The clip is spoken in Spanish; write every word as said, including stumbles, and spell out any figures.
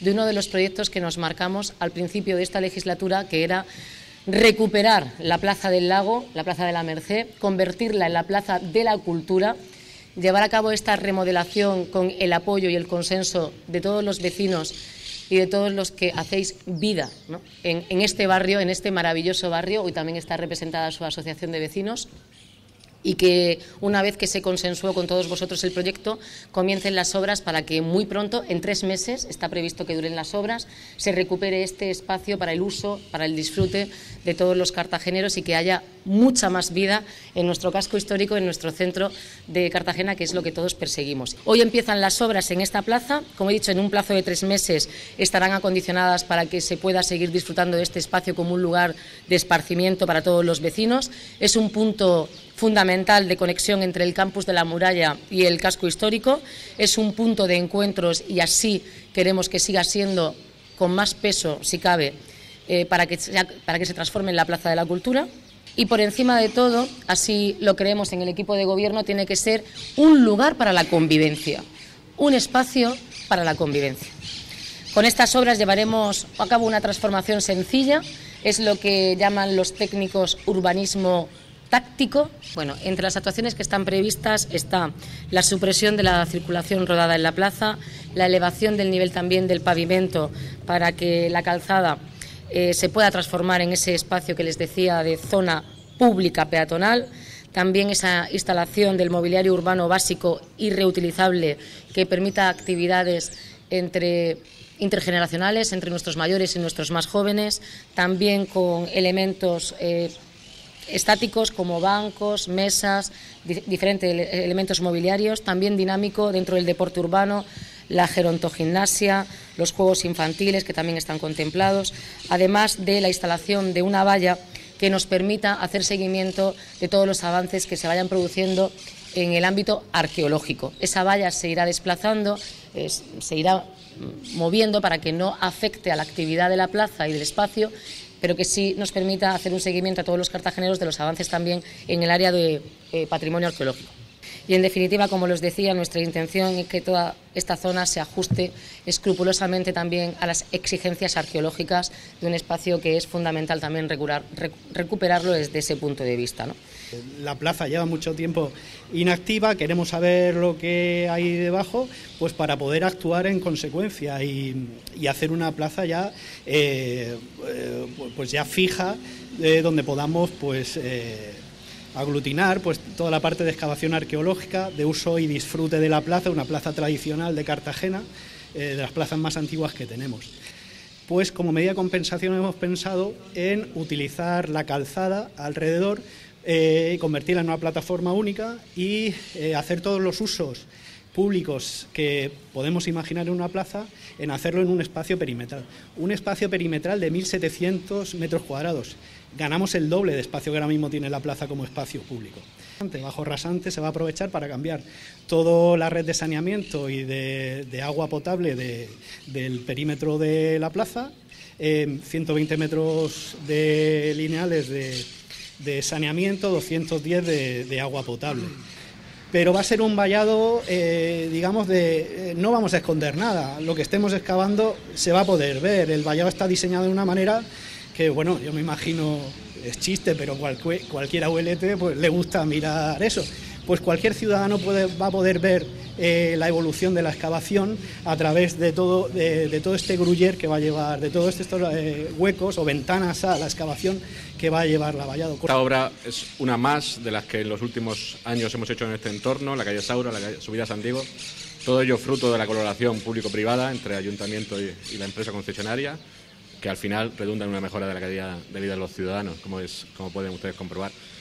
de uno de los proyectos que nos marcamos al principio de esta legislatura, que era recuperar la Plaza del Lago, la Plaza de la Merced, convertirla en la Plaza de la Cultura, llevar a cabo esta remodelación con el apoyo y el consenso de todos los vecinos y de todos los que hacéis vida, ¿no?, en, en este barrio, en este maravilloso barrio. Hoy también está representada su asociación de vecinos, y que una vez que se consensuó con todos vosotros el proyecto, comiencen las obras para que muy pronto, en tres meses, está previsto que duren las obras, se recupere este espacio para el uso, para el disfrute de todos los cartageneros, y que haya mucha más vida en nuestro casco histórico, en nuestro centro de Cartagena, que es lo que todos perseguimos. Hoy empiezan las obras en esta plaza. Como he dicho, en un plazo de tres meses estarán acondicionadas para que se pueda seguir disfrutando de este espacio como un lugar de esparcimiento para todos los vecinos. Es un punto fundamental de conexión entre el campus de la muralla y el casco histórico. Es un punto de encuentros, y así queremos que siga siendo, con más peso si cabe, eh, para, que sea, para que se transforme en la Plaza de la Cultura. Y por encima de todo, así lo creemos en el equipo de gobierno, tiene que ser un lugar para la convivencia, un espacio para la convivencia. Con estas obras llevaremos a cabo una transformación sencilla, es lo que llaman los técnicos urbanismo táctico. Bueno, entre las actuaciones que están previstas está la supresión de la circulación rodada en la plaza, la elevación del nivel también del pavimento para que la calzada eh, se pueda transformar en ese espacio que les decía de zona pública peatonal, también esa instalación del mobiliario urbano básico y reutilizable que permita actividades entre intergeneracionales, entre nuestros mayores y nuestros más jóvenes, también con elementos Eh, estáticos como bancos, mesas, diferentes elementos mobiliarios, también dinámico dentro del deporte urbano, la gerontogimnasia, los juegos infantiles que también están contemplados, además de la instalación de una valla que nos permita hacer seguimiento de todos los avances que se vayan produciendo en el ámbito arqueológico. Esa valla se irá desplazando, es, se irá moviendo para que no afecte a la actividad de la plaza y del espacio, pero que sí nos permita hacer un seguimiento a todos los cartageneros de los avances también en el área de eh, patrimonio arqueológico. Y en definitiva, como les decía, nuestra intención es que toda esta zona se ajuste escrupulosamente también a las exigencias arqueológicas de un espacio que es fundamental también recuperar, recuperarlo desde ese punto de vista, ¿no? La plaza lleva mucho tiempo inactiva, queremos saber lo que hay debajo, pues para poder actuar en consecuencia y, y hacer una plaza ya, eh, pues ya fija, eh, donde podamos pues Eh, aglutinar pues toda la parte de excavación arqueológica, de uso y disfrute de la plaza, una plaza tradicional de Cartagena, eh, de las plazas más antiguas que tenemos. Pues como medida de compensación hemos pensado en utilizar la calzada alrededor eh, y convertirla en una plataforma única y eh, hacer todos los usos públicos que podemos imaginar en una plaza, en hacerlo en un espacio perimetral. Un espacio perimetral de mil setecientos metros cuadrados. Ganamos el doble de espacio que ahora mismo tiene la plaza como espacio público. Bajo rasante se va a aprovechar para cambiar toda la red de saneamiento y de, de agua potable de, del perímetro de la plaza, eh, ciento veinte metros de lineales de, de saneamiento, doscientos diez de, de agua potable. Pero va a ser un vallado, eh, digamos, de eh, no vamos a esconder nada. Lo que estemos excavando se va a poder ver. El vallado está diseñado de una manera que, bueno, yo me imagino, es chiste, pero cualque, cualquier abuelete pues, le gusta mirar eso. Pues cualquier ciudadano puede, va a poder ver eh, la evolución de la excavación a través de todo, de, de todo este gruyer que va a llevar, de todos estos eh, huecos o ventanas a la excavación que va a llevar la vallado. Esta obra es una más de las que en los últimos años hemos hecho en este entorno, la calle Saura, la calle Subida San Diego, todo ello fruto de la colaboración público-privada entre ayuntamiento y, y la empresa concesionaria, que al final redunda en una mejora de la calidad de vida de los ciudadanos, como, es, como pueden ustedes comprobar.